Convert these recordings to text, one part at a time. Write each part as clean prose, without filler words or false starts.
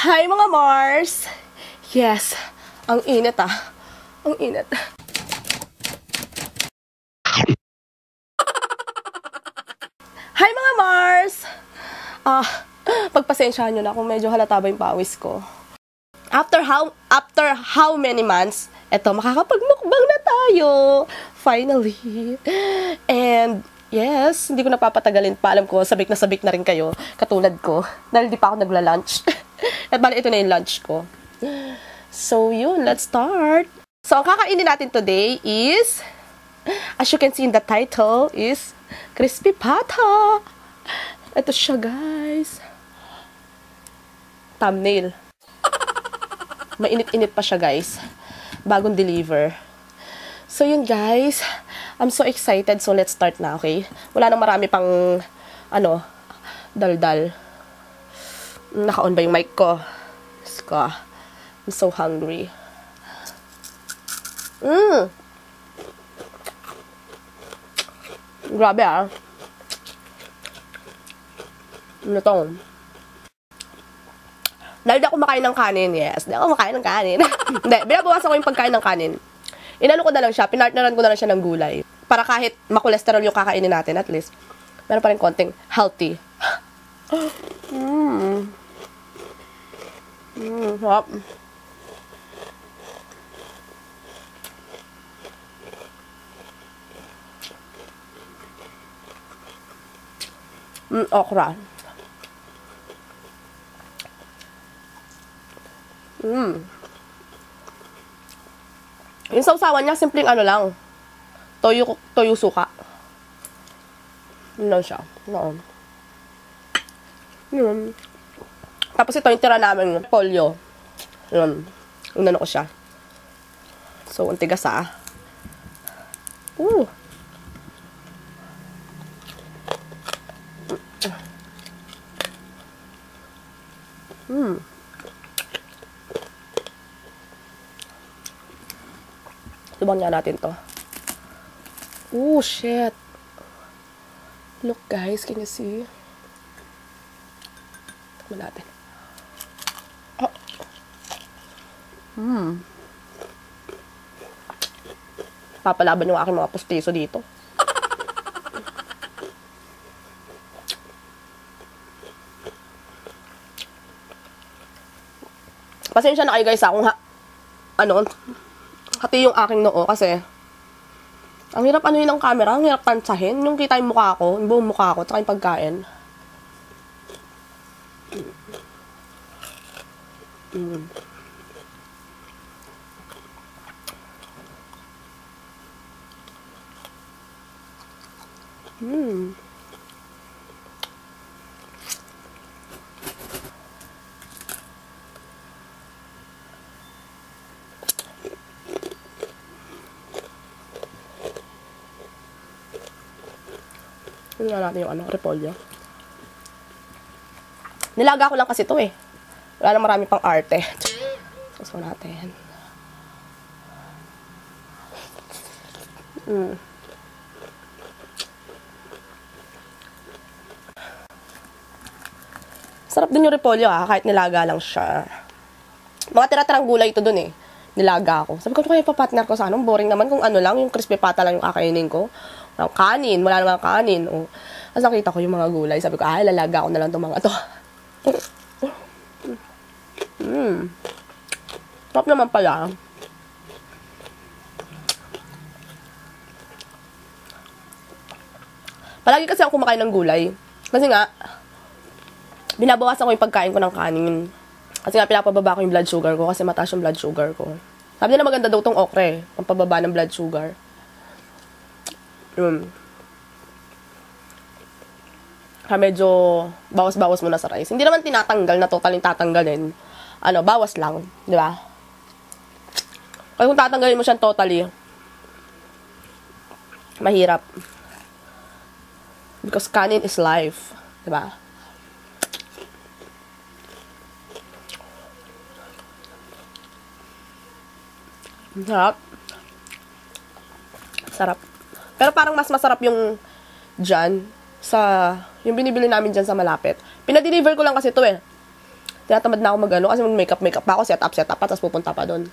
Hi mga Mars! Yes, ang init ah. Ang init. Hi mga Mars! Pagpasensyahan nyo na kung medyo halata ba yung pawis ko. After how many months, eto, makakapagmukbang na tayo! Finally! And yes, hindi ko napapatagalin pa. Alam ko, sabik na rin kayo. Katulad ko. Dahil di pa ako nagla-lunch. At bali, ito na yung lunch ko. So, yun. Let's start. So, ang kakainin natin today is, as you can see in the title, is Crispy Pata. Ito siya, guys. Thumbnail. Mainit-init pa siya, guys. Bagong deliver. So, yun, guys. I'm so excited, so let's start na, okay? Wala nang marami pang, ano, daldal. Naka-on ba yung mic ko? Diyos ko. I'm so hungry. Grabe ah. Ano to? Dahil di ako makain ng kanin, yes. Di ako makain ng kanin. Hindi, binabawasan ko yung pagkain ng kanin. Inano ko na lang siya, pinartneran ko na lang siya ng gulay. Para kahit makolesterol yung kakainin natin, at least, meron pa rin konting healthy. Sarap. Okra. Yung sausawan niya, simpleng ano lang. Toyo suka. Yun lang siya. Noon. Yun. Tapos ito yung tira namin. Polyo. Yun. Unano ko siya. So, ang tigas ah. Subukan nga natin to. Oh, shit. Look, guys. Can you see? Tignan natin. Papalaban yung aking mga postiso dito. Pasensya na kayo, guys, ha, kung ano, hati yung aking noo kasi ang hirap ano yun ng camera, ang hirap tansahin. Yung kita yung mukha ko, yung buong mukha ko, tsaka yung pagkain. Tingnan natin yung ano, repolyo. Nilaga ko lang kasi to eh. Wala na marami pang arte. So natin. Sarap din yung repolyo ah, kahit nilaga lang siya. Mga tira-tirang gulay ito dun eh. Nilaga ako. Sabi ko, ano kaya papartner ko sa anong boring naman kung ano lang, yung crispy pata lang yung kakainin ko. Walang kanin, wala namang kanin. Tapos nakita ko yung mga gulay. Sabi ko, ay, lalaga ko na lang itong mga to. Top naman pala. Palagi kasi ako kumakain ng gulay. Kasi nga, binabawasan ko yung pagkain ko ng kanin. Kasi nga, pinapababa ko yung blood sugar ko kasi mataas yung blood sugar ko. Sabi nila maganda daw itong okre, pampababa ng blood sugar. Medyo bawas-bawas muna sa rice. Hindi naman tinatanggal na total yung tatanggalin. Ano, bawas lang. Di ba? Kasi kung tatanggalin mo siyang totally, mahirap. Because kanin is life. Di ba? Sarap. Sarap. Pero parang mas masarap yung dyan, yung binibili namin dyan sa malapit. Pinadeliver ko lang kasi ito eh. Tinatamad na ako mag-ano kasi mag-makeup pa ako, set up pa, tapos pupunta pa doon.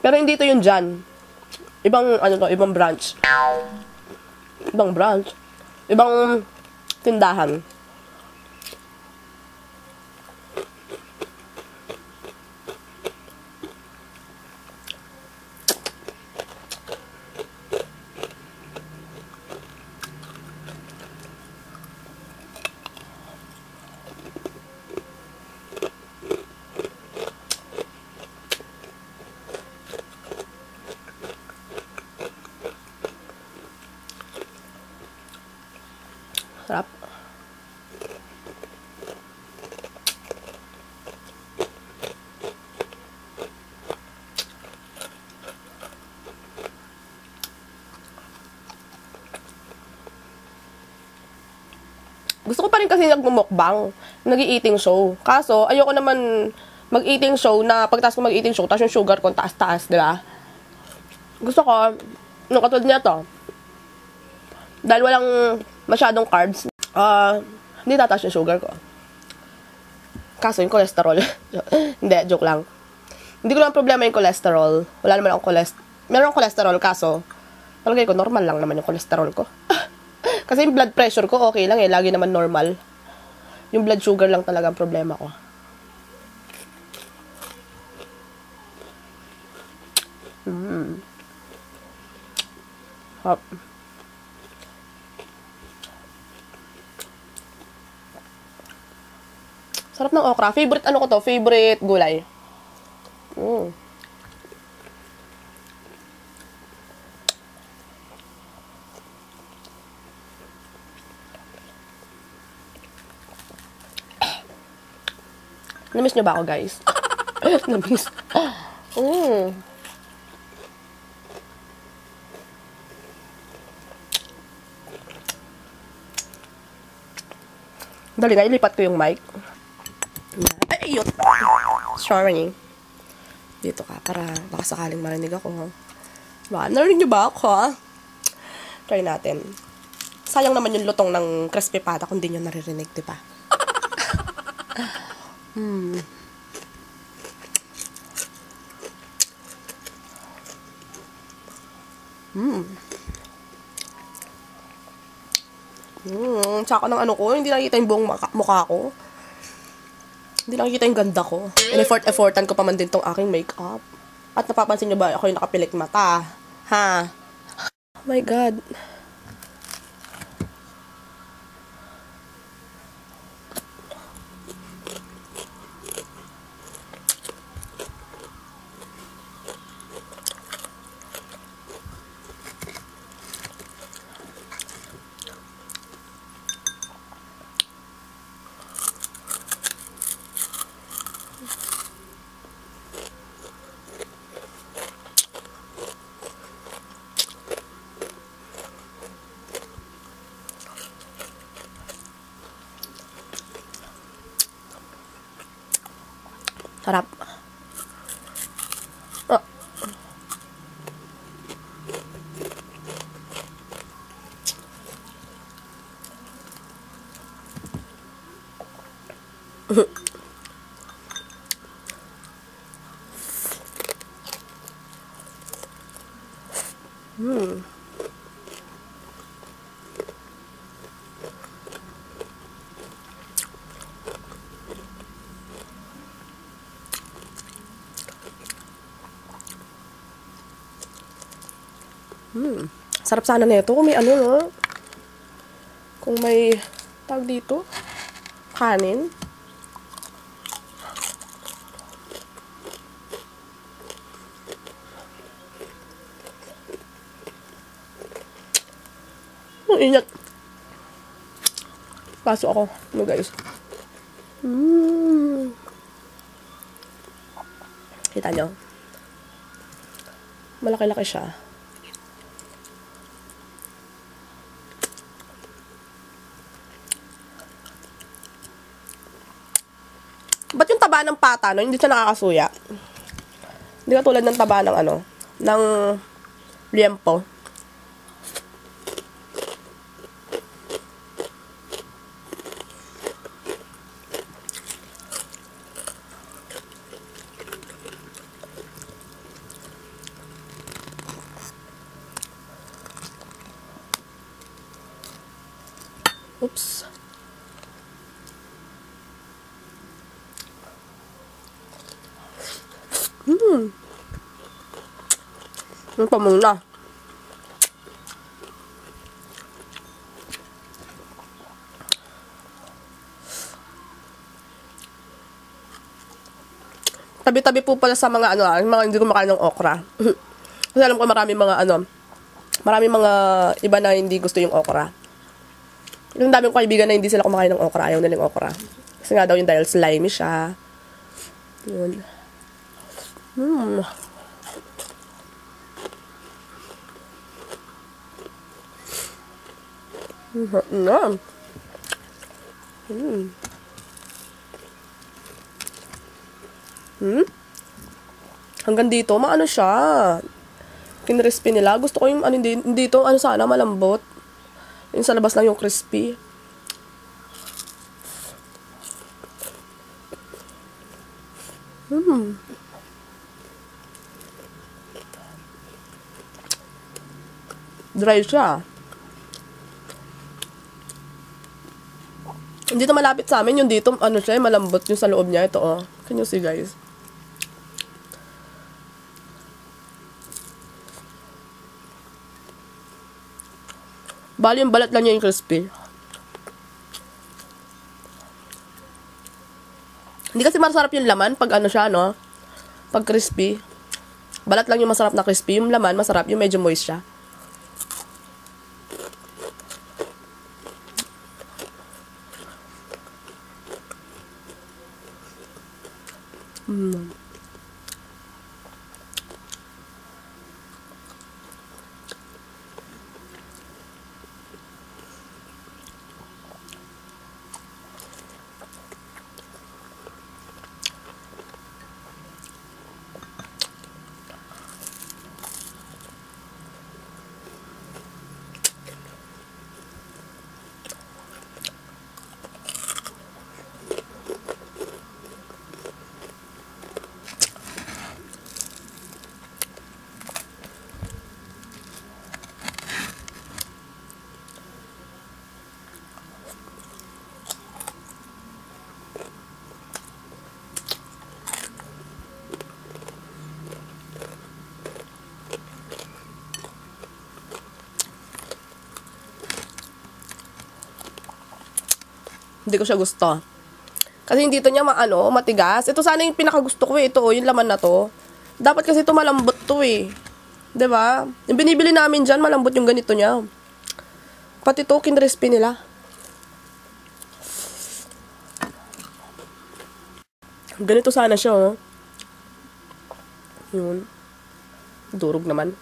Pero hindi ito yung dyan. Ibang, ano to, ibang branch. Ibang branch? Ibang tindahan. Sarap. Gusto ko pa rin kasi nagmumukbang, nag-eating show. Kaso, ayoko naman mag-eating show na pagtas ko mag-eating show, tas yung sugar ko taas-taas, di ba? Gusto ko, nung katulad niya to, dahil walang masyadong carbs, hindi tataas yung sugar ko. Kaso yung cholesterol. Hindi, joke lang. Hindi ko lang problema yung cholesterol. Wala naman akong cholesterol. Meron akong cholesterol, kaso palagay ko, normal lang naman yung cholesterol ko. Kasi yung blood pressure ko, okay lang eh. Lagi naman normal. Yung blood sugar lang talaga ang problema ko. Hop. Sarap ng okra. Favorite ano ko to? Favorite gulay. Namiss nyo ba ako, guys? Namiss. Dali na, ilipat ko yung mic. Ay, ayot! Sorry. Dito ka, para baka sakaling marinig ako, ha? Baka, narinig nyo ba ako, ha? Try natin. Sayang naman yung lutong ng crispy pata kung di nyo naririnig, diba? Tsaka ng ano ko, hindi nakikita yung buong mukha ko. Hindi nakikita yung ganda ko. Effort-effortan ko pa man din tong aking makeup. At napapansin nyo ba ako yung nakapilik mata? Ha? Oh my God. Sarap. Oh. Sarap sana nito kung may ano, no? Kung may tag dito, kanin. Ang ingat. Pasok ako. Ano, guys? Kita nyo? Malaki-laki siya. Ba't yung taba ng pata, no? Hindi siya nakakasuya. Hindi ka tulad ng taba ng ano, ng liempo. Oops. Nó còn mừng đâu. Tabi-tabi po pala sa mga ano, yung mga hindi kumakain ng okra. Kasi alam ko marami mga iba na hindi gusto yung okra. Yung dami kong kaibigan na hindi sila kumakain ng okra, ayaw nilang okra. Kasi nga daw yung dahil slimy siya. Yun. Hanggang dito, maano siya. Kinrispy nila. Gusto ko yung ano dito, ano sana, malambot. Yung sa labas lang yung crispy. Dry siya. Dito malapit sa amin, yung dito, ano siya, malambot yung sa loob niya. Ito, oh. Can you see, guys? Bali, yung balat lang niya yung crispy. Hindi kasi masarap yung laman pag ano siya, no? Pag crispy. Balat lang yung masarap na crispy. Yung laman, masarap. Yung medyo moist siya. Hindi ko siya gusto. Kasi hindi ito niya maano, matigas. Ito sana yung pinakagusto ko eh. Ito oh, yung laman na to. Dapat kasi ito malambot to eh. Diba? Yung binibili namin dyan, malambot yung ganito niya. Pati ito, kinrespe nila. Ganito sana siya oh. Yun. Durog naman.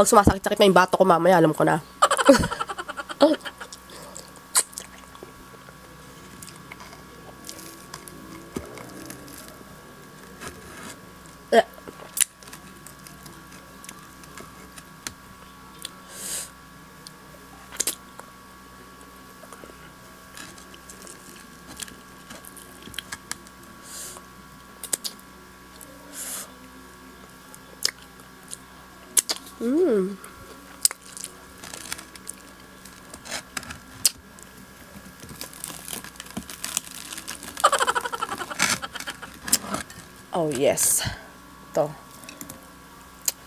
Pag sumasakit-sakit na yung bato ko mamaya, alam ko na. Oh, yes. Ito.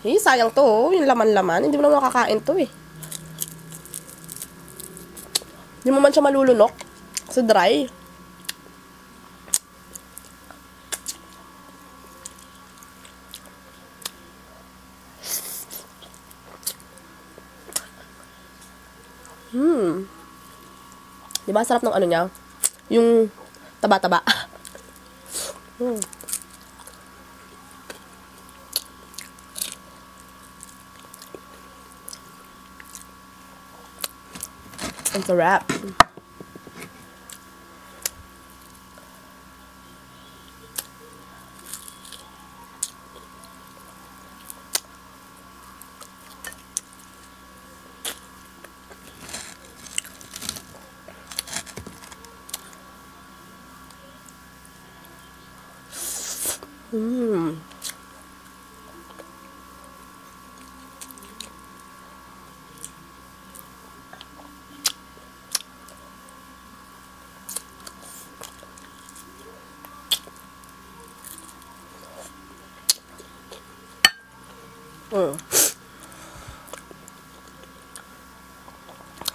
Eh, sayang to. Oh. Yung laman-laman. Hindi mo naman makakain to eh. Hindi mo man siya malulunok. Kasi dry. Diba sarap ng ano niya? Yung taba-taba. It's a wrap.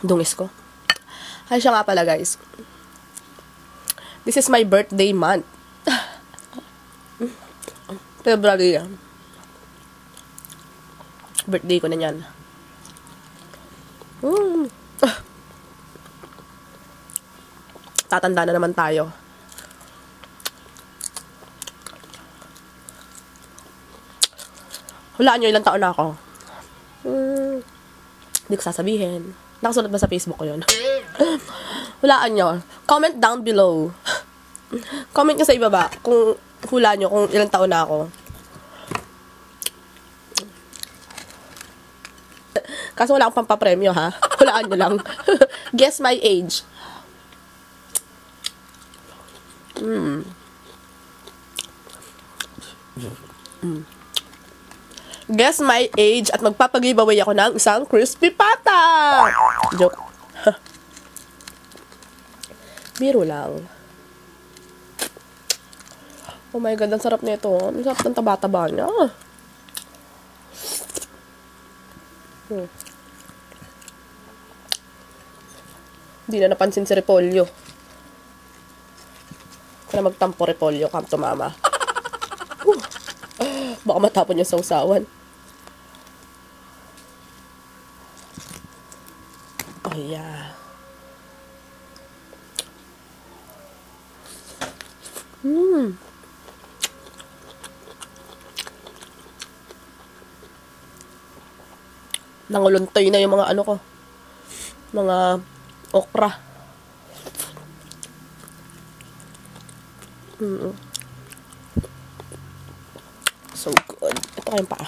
Dungis ko. Ay, siya nga pala, guys. This is my birthday month. February yan. Birthday ko na yan. Tatanda na naman tayo. Hulaan nyo, ilang taon na ako. Hindi ko sasabihin. Nakasulat ba sa Facebook ko yun? Hulaan nyo. Comment down below. Comment nyo sa ibaba kung hulaan nyo kung ilang taon na ako. Kaso wala akong pampapremyo, ha? Hulaan nyo lang. Guess my age. Guess my age at magpapag-giveaway ako ng isang Crispy Pata! Joke. Biro lang. Oh my God, ang sarap nito. Ang sarap ng taba-taba niya. Hindi na napansin si Repolyo. Kaya magtampo Repolyo, come to mama. Baka matapon niya sa usawan. Oh, yeah. Nanguluntoy na yung mga ano ko. Mga okra. So good. Ito kayong paa.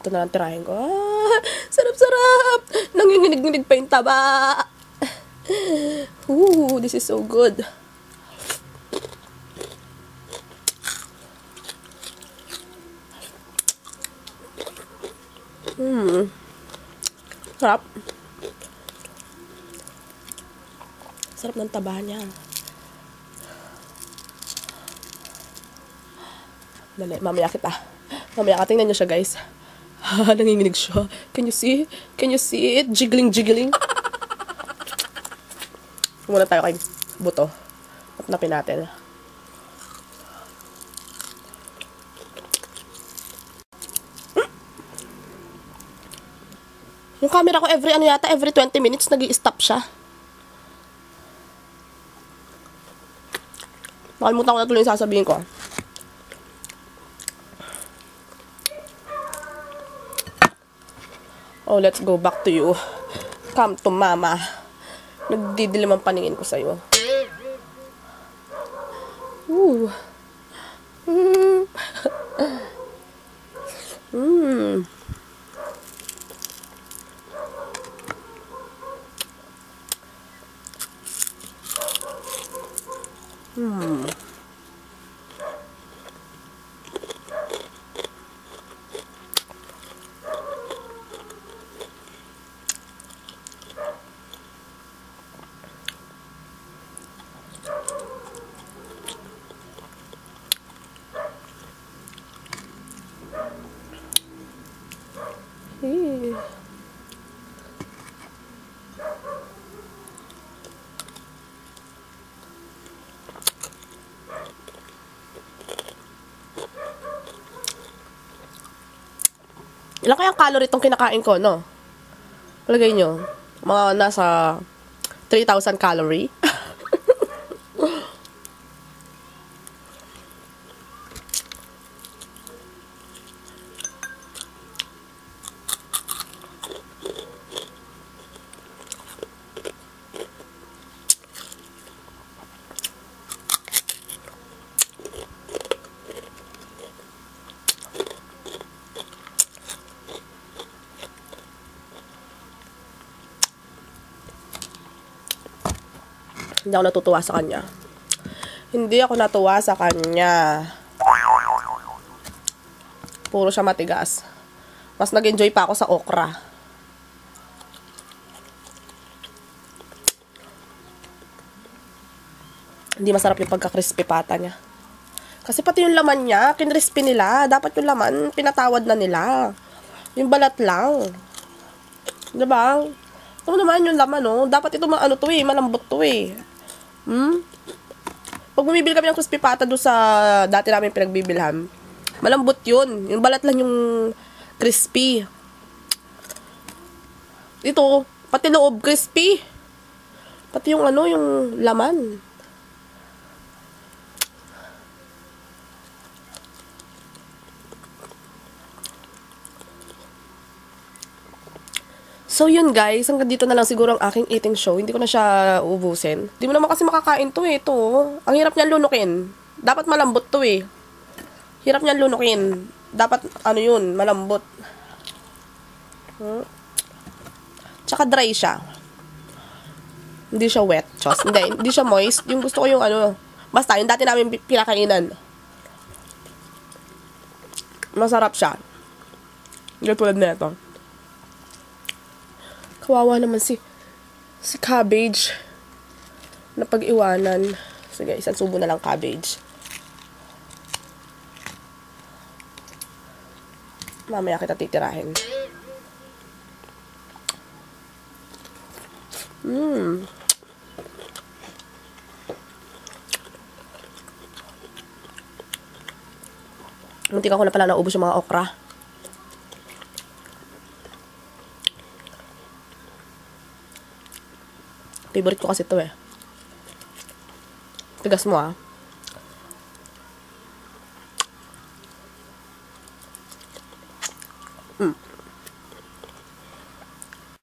Ito na lang tirahin ko. Ah, sarap-sarap! Nanginginig-nginig pa yung taba. Ooh, this is so good. Sarap. Sarap ng taba niya. Dali, mamaya kita. Mamaya ka, tingnan niyo siya, guys. Nanginginig siya. Can you see? Can you see it? Jiggling, jiggling. Muna tayo kay buto. Tapnapin natin. Yung camera ko every ano yata, every 20 minutes nag-i-stop siya. Nakalimutan ko na tuloy yung sasabihin ko. Oh, let's go back to you. Come to mama. Nagdidilim ang paningin ko sa'yo. Ooh. Ilan kaya ang calorie itong kinakain ko, no? Palagay nyo, mga nasa 3,000 calorie. Hindi ako natutuwa sa kanya. Hindi ako natuwa sa kanya. Puro siya matigas. Mas nag-enjoy pa ako sa okra. Hindi masarap yung pagka-crispy pata niya. Kasi pati yung laman niya, kinrispy nila. Dapat yung laman, pinatawad na nila. Yung balat lang. Diba? Ano naman yung laman, no? Dapat ito ano to eh, malambot to eh. Pag bumibili kami ng crispy pata doon sa dati namin pinagbibilhan, malambot yun. Yung balat lang yung crispy. Ito, pati loob crispy. Pati yung ano, yung laman. So yun guys, hanggang dito na lang siguro ang aking eating show. Hindi ko na siya ubusin. Hindi mo naman kasi makakain to eh. Ito, ang hirap niya lunukin. Dapat malambot to eh. Hirap niya lunukin. Dapat ano yun, malambot. Tsaka dry siya. Hindi siya wet. Chos. Hindi siya moist. Yung gusto ko yung ano. Basta, yung dati namin pinakainan. Masarap siya. Hindi tulad na ito. Kawawa naman si cabbage na pag-iwanan. Sige, isang subo na lang cabbage. Mamaya kita titirahin. Muntik ako na pala naubos yung mga okra. Favorite ko kasi ito eh. Tigas mo ah.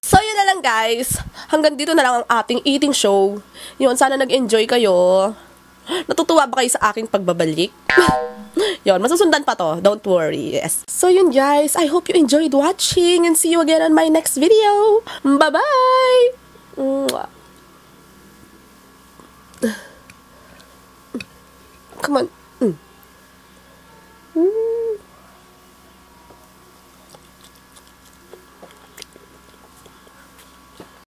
So yun na lang guys. Hanggang dito na lang ang ating eating show. Yun, sana nag-enjoy kayo. Natutuwa ba kayo sa aking pagbabalik? Yun, masusundan pa to. Don't worry. Yes. So yun guys, I hope you enjoyed watching and see you again on my next video. Bye-bye! Mwah! Come on.